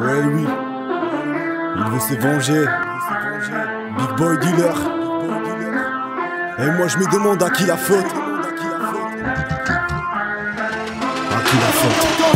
Ouais, lui, il veut se venger. Big Boy Dealer. Et moi je me demande à qui la faute.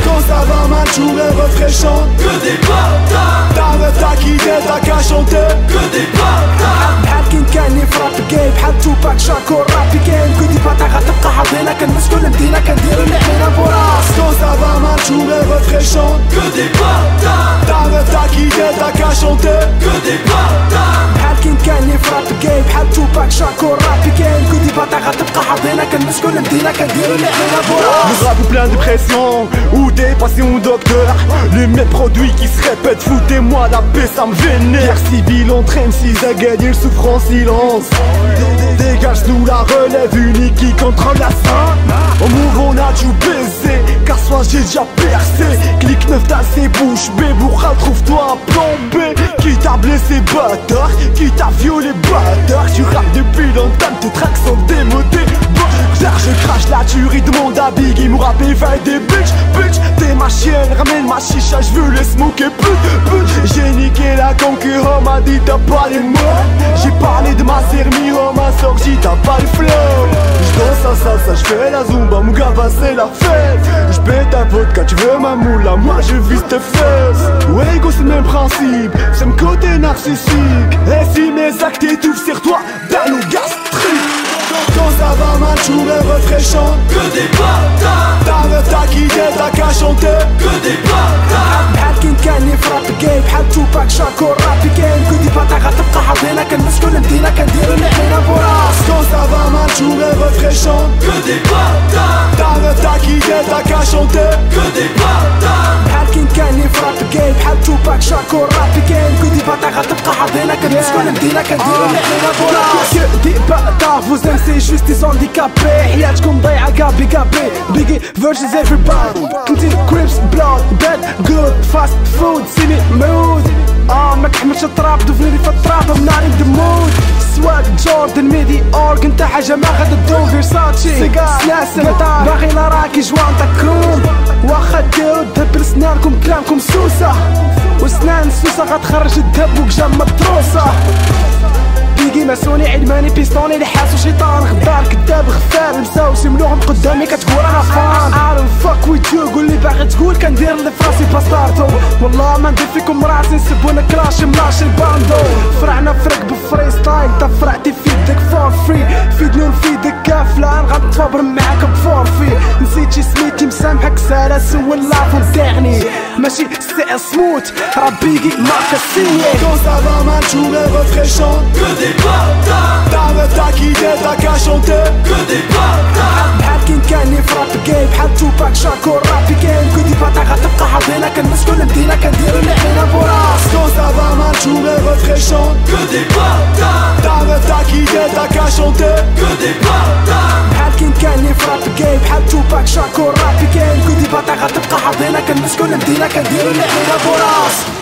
Quand ça va mal, je voulais refraîchant. Que des bâtards. Ta meuf t'a quitté, t'as qu'à chanter. Que des bâtards. بحال كان يفرق بكاي بحال توباك شاكور راه بكاي كون دي باطا غتبقى حاضرينا كنمسكو المدينة كنديرو اللي علينا فراس. Quand ça va mal, je voulais refraîchant. Que des bâtards. Ta meuf t'a quitté, t'as qu'à chanter. Que des bâtards. بحال كان يفرق بكاي بحال توباك شاكور راه بكاي كون دي باطا غتبقى حاضرينا كنمسكو المدينة كنديرو اللي علينا فراس. Le rap plein de pression ou des passions docteurs. Les mêmes produits qui se répètent. Foutez-moi la paix, ça me vénère. Guerre civile entre M6 à gagner, ils souffrent en silence. Dégage nous la relève unique qui contrôle la scène. Au move on a dû baiser, car soit j'ai déjà percé. Clic 9 t'as ses bouches Béboura, trouve-toi un plan B. Qui t'a blessé bâtard, qui t'a violé bâtard. Tu rappes depuis longtemps, tes tracks sont démodés. Je crache la tuerie de mon habit, qui me rappelle des bitch, bitch. T'es ma chienne, ramène ma chicha, je veux les smoke et pute. J'ai niqué la conquête, on m'a dit t'as pas les mots. J'ai parlé de ma sermie, on m'a sorti, t'as pas le flow. J'danse à salsa, j'fais la zumba, mon gars va c'est la fête. J'pète ta vodka, tu veux ma moula, moi je vise tes fesses. Ouais go c'est le même principe, c'est mon côté narcissique. Et si mes actes étouffent sur toi, dans le gastrique. Quand ça va mal, je voulais refraîchant. Que des bâtards. Ta meuf t'a quitté, t'as qu'à chanter. Que des bâtards. بحال كين كان يفرق بكاي بحال توباك شاكور راه بكاي كون دي باطا غتبقى حاضرينا كنمسكو المدينة كنديرو اللي علينا فراس. Quand ça va mal, je voulais refraîchant. Que des bâtards. Ta meuf t'a quitté, t'as qu'à chanter. Que des bâtards. بحال كين كان يفرق بكاي بحال توباك شاكور راه بكاي كون دي باطا غتبقى حاضرينا كنمسكو المدينة كنديرو اللي علينا فراس. Que des bâtards. C'est juste des handicapés. حياتكم ضيعة كابي كابي. Biggie versus everybody. كنتي كريبس بلاد باد جود فاست فود سيني مود. ما كحملش التراب دفني في التراب من ناري دمود. سواك جوردن ميدي اورك انت حاجة ما غادا تدوم. فيرساتشي سيجار سلاسل باغي لا راكي جوانطك كروم. واخا ديرو الذهب لسنانكم كلامكم سوسة. وسنان سوسة غتخرج الذهب وكجام متروسة. بيجي ماسوني علماني بيستوني اللي حاسو شيطان. غدار كداب غفار مساوسي ملوهم قدامي كتقول انا فان. I don't fuck with you قولي باغي تقول كندير اللي فراسي باستاردو. والله ما ندير فيكم راسي نسبونا كلاشي ملاشي الباندو. فرعنا فرق بفري ستايل تفرعتي في يدك فور فري. فيدني نفيدك كافلان غنتفابر معاك بفورفي. نسيتي سميتي مسامحك سالس واللافو نتاعني ماشي سي اسموت راه بيجي ماركا سيني. Quand ça va mal je voulais refraîchant. Que des bâtards. Ta meuf t'a quitté, t'as qu'à chanter. Que des bâtards. بحال كين كان يفرق بكاي بحال توباك شاكور راه بكاي كون دي باطا غتبقى حاضرينا كنمسكو المدينة كنديرو اللي علينا فراس. Quand ça va mal je voulais refraîchant. Que des bâtards. Ta meuf t'a quitté, t'as qu'à chanter. Que des bâtards. بحال كين كان يفرق بكاي بحال توباك شاكور راه بكاي كون دي باطا غتبقى حاضرينا كنمسكو المدينة كنديرو اللي علينا فراس.